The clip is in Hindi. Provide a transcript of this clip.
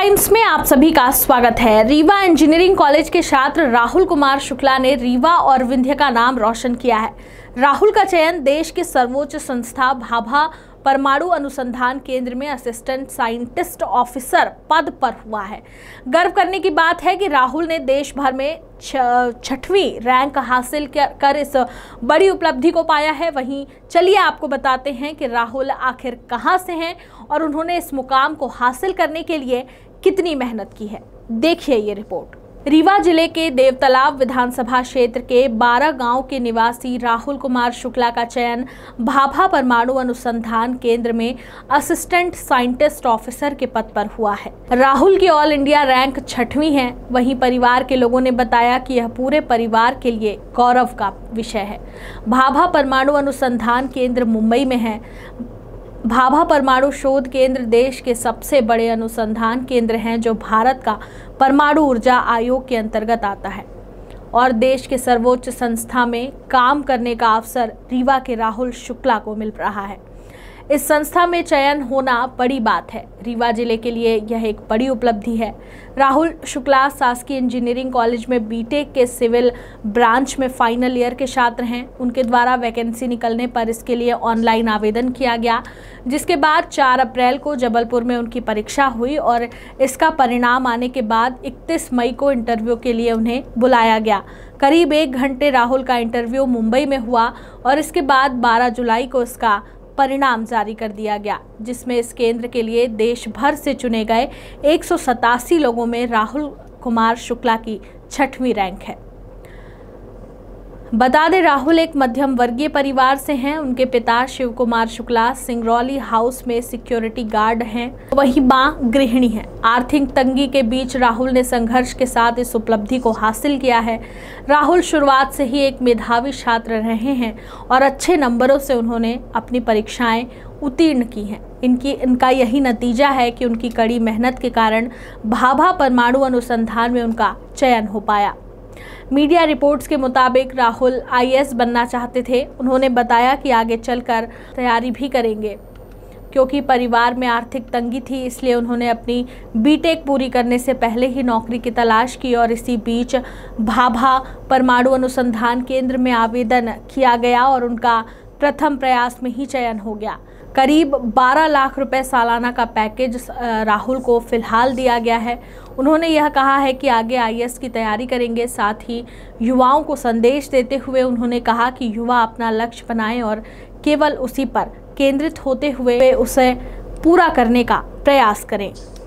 टाइम्स में आप सभी का स्वागत है। रीवा इंजीनियरिंग कॉलेज के छात्र राहुल कुमार शुक्ला ने रीवा और विंध्या का नाम रोशन किया है। राहुल का चयन देश की सर्वोच्च संस्था भाभा परमाणु अनुसंधान केंद्र में असिस्टेंट साइंटिस्ट ऑफिसर पद पर हुआ है। गर्व करने की बात है कि राहुल ने देश भर में 6वीं रैंक हासिल कर इस बड़ी उपलब्धि को पाया है। वहीं चलिए आपको बताते हैं कि राहुल आखिर कहां से हैं और उन्होंने इस मुकाम को हासिल करने के लिए कितनी मेहनत की है, देखिए ये रिपोर्ट। रीवा जिले के देवतलाब विधानसभा क्षेत्र के 12 गांव के निवासी राहुल कुमार शुक्ला का चयन भाभा परमाणु अनुसंधान केंद्र में असिस्टेंट साइंटिस्ट ऑफिसर के पद पर हुआ है। राहुल की ऑल इंडिया रैंक 6वीं है। वहीं परिवार के लोगों ने बताया कि यह पूरे परिवार के लिए गौरव का विषय है। भाभा परमाणु अनुसंधान केंद्र मुंबई में है। भाभा परमाणु शोध केंद्र देश के सबसे बड़े अनुसंधान केंद्र हैं जो भारत का परमाणु ऊर्जा आयोग के अंतर्गत आता है और देश के सर्वोच्च संस्था में काम करने का अवसर रीवा के राहुल शुक्ला को मिल रहा है। इस संस्था में चयन होना बड़ी बात है। रीवा जिले के लिए यह एक बड़ी उपलब्धि है। राहुल शुक्ला सास्की इंजीनियरिंग कॉलेज में बीटेक के सिविल ब्रांच में फाइनल ईयर के छात्र हैं। उनके द्वारा वैकेंसी निकलने पर इसके लिए ऑनलाइन आवेदन किया गया, जिसके बाद 4 अप्रैल को जबलपुर में उनकी परीक्षा हुई और इसका परिणाम आने के बाद 31 मई को इंटरव्यू के लिए उन्हें बुलाया गया। करीब 1 घंटे राहुल का इंटरव्यू मुंबई में हुआ और इसके बाद 12 जुलाई को इसका परिणाम जारी कर दिया गया, जिसमें इस केंद्र के लिए देश भर से चुने गए 187 लोगों में राहुल कुमार शुक्ला की 6वीं रैंक है। बता दें, राहुल एक मध्यम वर्गीय परिवार से हैं। उनके पिता शिव कुमार शुक्ला सिंगरौली हाउस में सिक्योरिटी गार्ड हैं, वहीं मां गृहिणी हैं। आर्थिक तंगी के बीच राहुल ने संघर्ष के साथ इस उपलब्धि को हासिल किया है। राहुल शुरुआत से ही एक मेधावी छात्र रहे हैं और अच्छे नंबरों से उन्होंने अपनी परीक्षाएं उत्तीर्ण की हैं। इनका यही नतीजा है कि उनकी कड़ी मेहनत के कारण भाभा परमाणु अनुसंधान में उनका चयन हो पाया। मीडिया रिपोर्ट्स के मुताबिक राहुल आईएएस बनना चाहते थे। उन्होंने बताया कि आगे चलकर तैयारी भी करेंगे। क्योंकि परिवार में आर्थिक तंगी थी, इसलिए उन्होंने अपनी बीटेक पूरी करने से पहले ही नौकरी की तलाश की और इसी बीच भाभा परमाणु अनुसंधान केंद्र में आवेदन किया गया और उनका प्रथम प्रयास में ही चयन हो गया। करीब 12 लाख रुपए सालाना का पैकेज राहुल को फिलहाल दिया गया है। उन्होंने यह कहा है कि आगे आईएएस की तैयारी करेंगे। साथ ही युवाओं को संदेश देते हुए उन्होंने कहा कि युवा अपना लक्ष्य बनाएं और केवल उसी पर केंद्रित होते हुए उसे पूरा करने का प्रयास करें।